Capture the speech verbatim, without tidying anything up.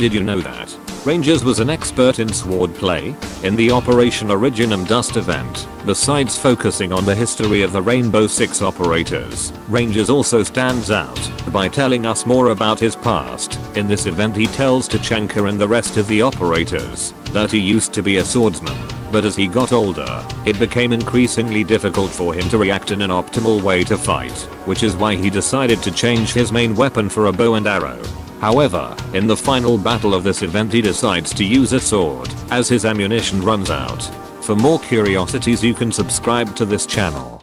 Did you know that Rangers was an expert in sword play? In the Operation Originium Dust event, besides focusing on the history of the Rainbow Six operators, Rangers also stands out by telling us more about his past. In this event he tells Tachanka and the rest of the operators that he used to be a swordsman, but as he got older, it became increasingly difficult for him to react in an optimal way to fight, which is why he decided to change his main weapon for a bow and arrow. However, in the final battle of this event he decides to use a sword as his ammunition runs out. For more curiosities you can subscribe to this channel.